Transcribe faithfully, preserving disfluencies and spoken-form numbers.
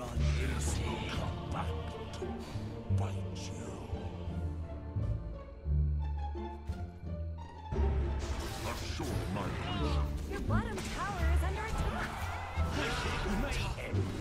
run is will come back to bite you. Assure my vision. Your bottom tower is under attack. This is my end.